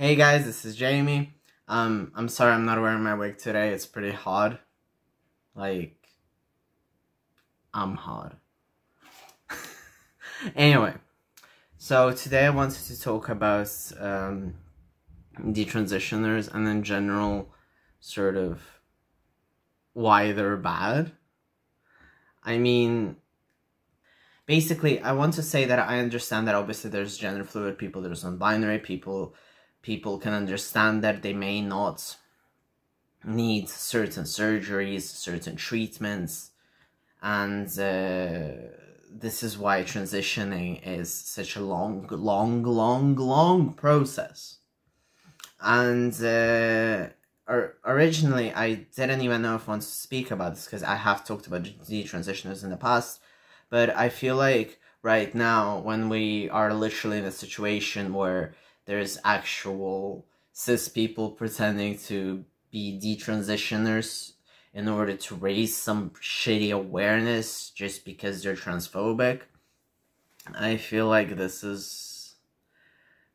Hey guys, this is Jamie. I'm sorry I'm not wearing my wig today. It's pretty hot. Like, I'm hot. Anyway, so today I wanted to talk about the transitioners and in general sort of why they're bad. I mean, basically I want to say that I understand that obviously there's gender fluid people, there's non-binary people. People can understand that they may not need certain surgeries, certain treatments, and this is why transitioning is such a long process. And originally I didn't even know if I wanted to speak about this, because I have talked about the transitioners in the past, but I feel like right now, when we are literally in a situation where there's actual cis people pretending to be detransitioners in order to raise some shitty awareness just because they're transphobic, I feel like this is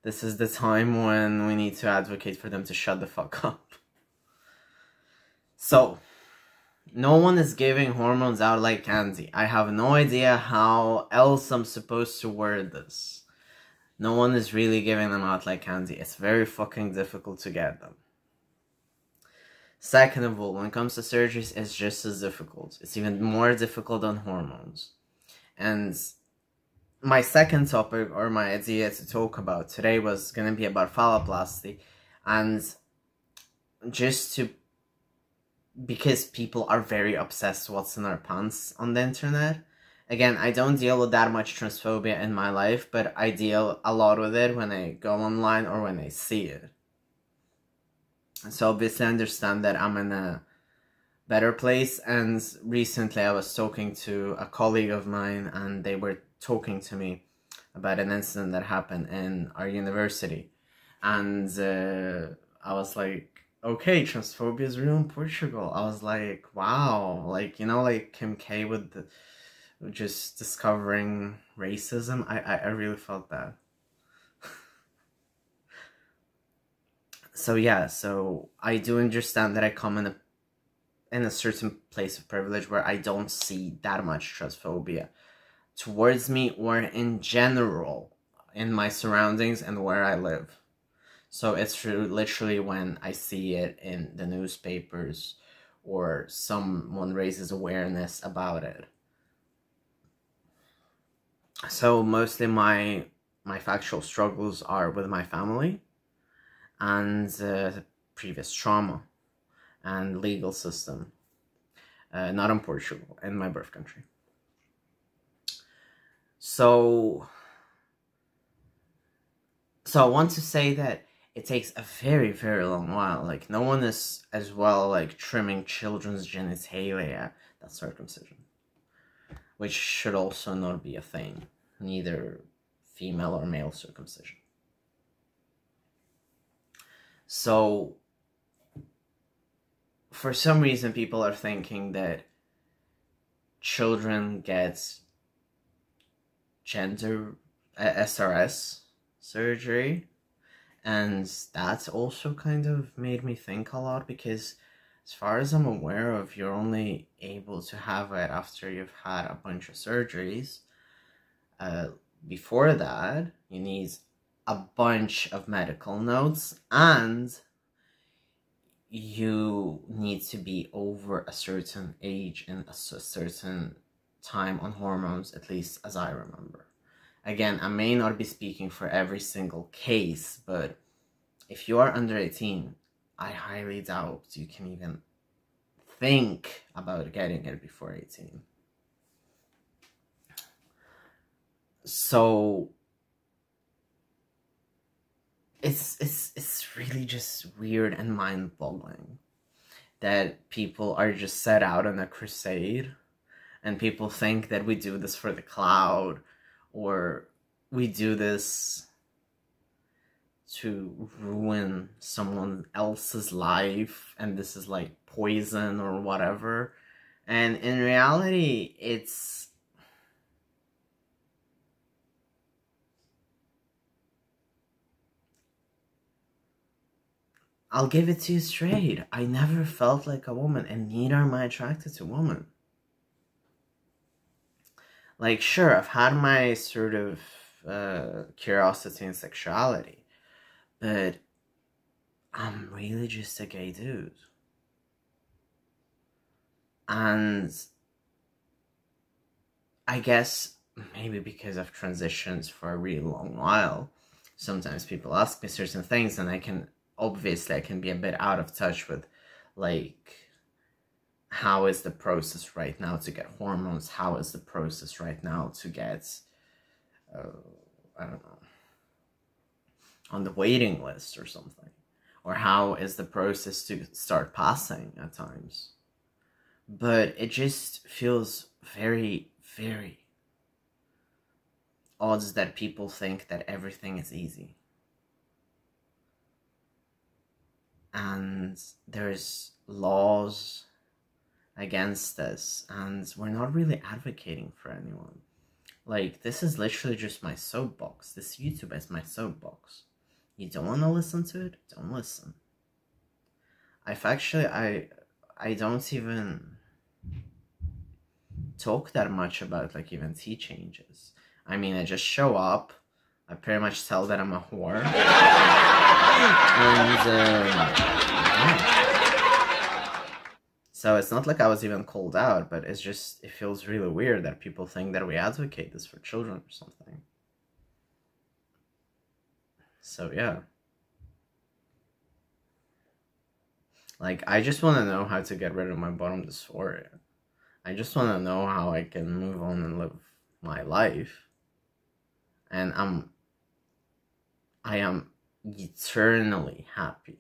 the time when we need to advocate for them to shut the fuck up. So, no one is giving hormones out like candy. I have no idea how else I'm supposed to word this. No one is really giving them out like candy. It's very fucking difficult to get them. Second of all, when it comes to surgeries, it's just as difficult. It's even more difficult on hormones. And my second topic, or my idea to talk about today, was going to be about phalloplasty. And just to... because people are very obsessed with what's in our pants on the internet. Again, I don't deal with that much transphobia in my life, but I deal a lot with it when I go online or when I see it. So obviously I understand that I'm in a better place, and recently I was talking to a colleague of mine, and they were talking to me about an incident that happened in our university. And I was like, okay, transphobia is real in Portugal. I was like, wow, like, you know, like Kim K with the... just discovering racism. I really felt that. So yeah, so I do understand that I come in a certain place of privilege where I don't see that much transphobia towards me or in general in my surroundings and where I live. So it's literally when I see it in the newspapers or someone raises awareness about it. So mostly my factual struggles are with my family and previous trauma and legal system, not in Portugal, in my birth country. So I want to say that it takes a very long while. Like, no one is as well like trimming children's genitalia, that's circumcision, which should also not be a thing, neither female or male circumcision. So, for some reason, people are thinking that children get gender SRS surgery, and that's also kind of made me think a lot, because as far as I'm aware of, you're only able to have it after you've had a bunch of surgeries. Before that, you need a bunch of medical notes, and you need to be over a certain age and a certain time on hormones, at least as I remember. Again, I may not be speaking for every single case, but if you are under 18, I highly doubt you can even think about getting it before 18. So it's really just weird and mind-boggling that people are just set out on a crusade, and people think that we do this for the cloud, or we do this to ruin someone else's life, and this is like poison or whatever. And in reality, I'll give it to you straight. I never felt like a woman, and neither am I attracted to women. Like, sure, I've had my sort of curiosity and sexuality, but I'm really just a gay dude. And I guess maybe because I've transitioned for a really long while, sometimes people ask me certain things, and I can... obviously, I can be a bit out of touch with, like, how is the process right now to get hormones? How is the process right now to get, I don't know, on the waiting list or something? Or how is the process to start passing at times? But it just feels very, very odd that people think that everything is easy. And there's laws against this, and we're not really advocating for anyone. Like, this is literally just my soapbox. This YouTube is my soapbox. You don't want to listen to it? Don't listen. I've actually, I don't even talk that much about, like, even tea changes. I mean, I just show up. I pretty much tell that I'm a whore. And, yeah. So it's not like I was even called out, but it's just, it feels really weird that people think that we advocate this for children or something. So, yeah. Like, I just want to know how to get rid of my bottom dysphoria. I just want to know how I can move on and live my life. And I am eternally happy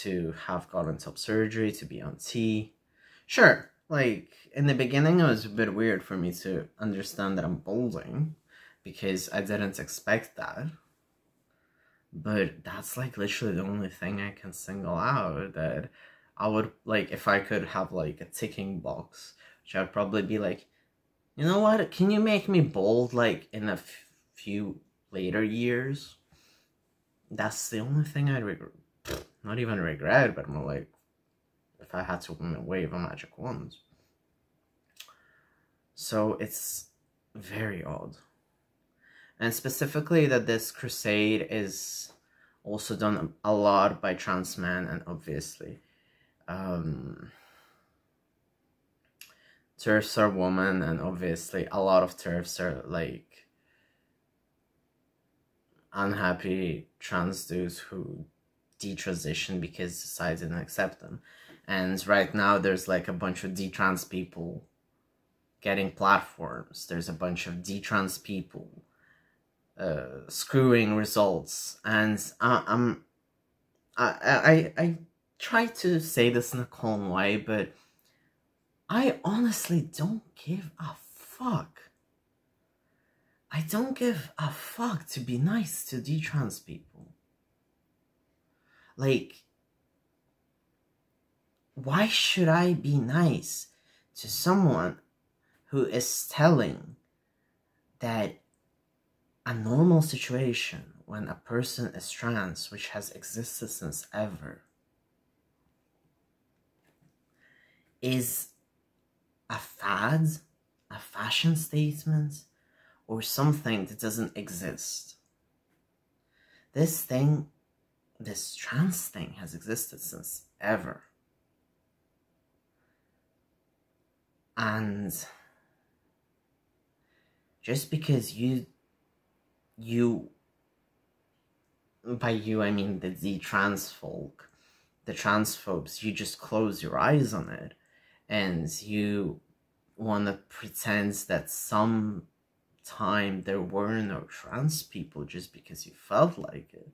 to have gotten top surgery, to be on T. Sure, like, in the beginning it was a bit weird for me to understand that I'm balding, because I didn't expect that. But that's, like, literally the only thing I can single out that I would, like, if I could have, like, a ticking box, which I'd probably be like, you know what, can you make me bald, like, in a few later years? That's the only thing I'd regret. Not even regret, but more like, if I had to wave a magic wand. So it's very odd. And specifically that this crusade is also done a lot by trans men, and obviously, TERFs are women, and obviously a lot of TERFs are, like, unhappy trans dudes who detransition because society didn't accept them. And right now there's, like, a bunch of detrans people getting platforms. There's a bunch of detrans people screwing results. And I try to say this in a calm way, but I honestly don't give a fuck. I don't give a fuck to be nice to detrans people. Like, why should I be nice to someone who is telling that a normal situation when a person is trans, which has existed since ever, is a fad, a fashion statement, or something that doesn't exist? This thing, this trans thing, has existed since ever. And just because you, by you I mean the detrans folk, the transphobes, you just close your eyes on it. And you want to pretend that sometime there were no trans people just because you felt like it,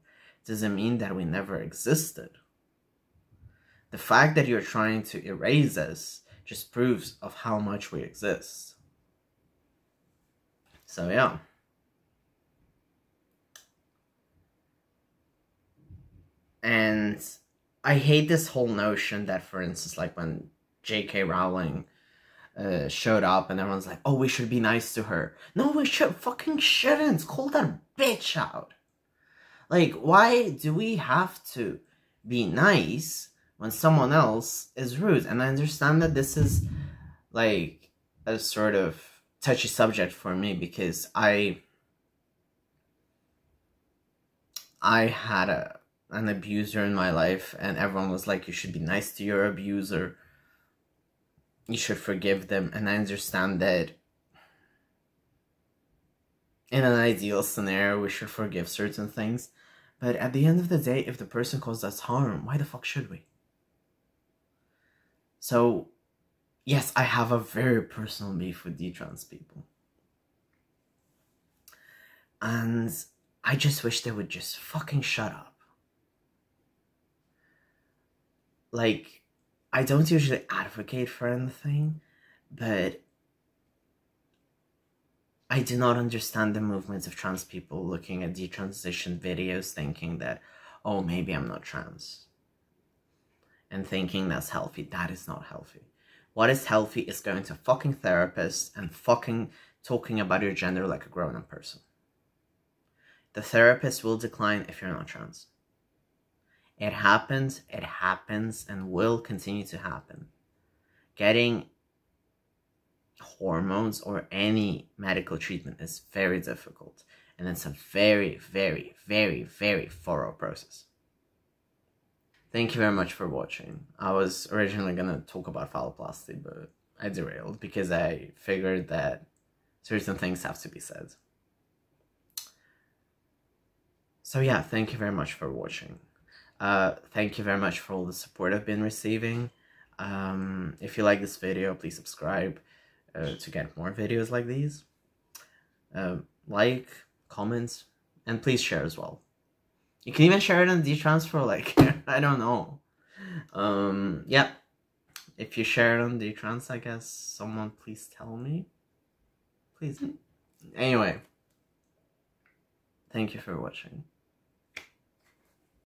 doesn't mean that we never existed. The fact that you're trying to erase us just proves of how much we exist. So yeah. And I hate this whole notion that, for instance, like, when JK Rowling showed up and everyone's like, oh, we should be nice to her. No, we fucking shouldn't. Call that bitch out. Like, why do we have to be nice when someone else is rude. And I understand that this is like a sort of touchy subject for me, because I had an abuser in my life, and everyone was like, you should be nice to your abuser, you should forgive them. And I understand that in an ideal scenario, we should forgive certain things. But at the end of the day, if the person caused us harm, why the fuck should we? So, yes, I have a very personal beef with the trans people. And I just wish they would just fucking shut up. Like, I don't usually advocate for anything, but I do not understand the movements of trans people looking at detransition videos thinking that, oh, maybe I'm not trans, and thinking that's healthy. That is not healthy. What is healthy is going to fucking therapist and fucking talking about your gender like a grown-up person. The therapist will decline if you're not trans. It happens, and will continue to happen. Getting hormones or any medical treatment is very difficult, and it's a very, very, very, very thorough process. Thank you very much for watching. I was originally gonna talk about phalloplasty, but I derailed because I figured that certain things have to be said. So yeah, thank you very much for watching. Thank you very much for all the support I've been receiving. If you like this video, please subscribe to get more videos like these. Like, comment, and please share as well. You can even share it on DTransfer, like, I don't know. Yeah, if you share it on DTrans, I guess someone please tell me. Please. Anyway, thank you for watching.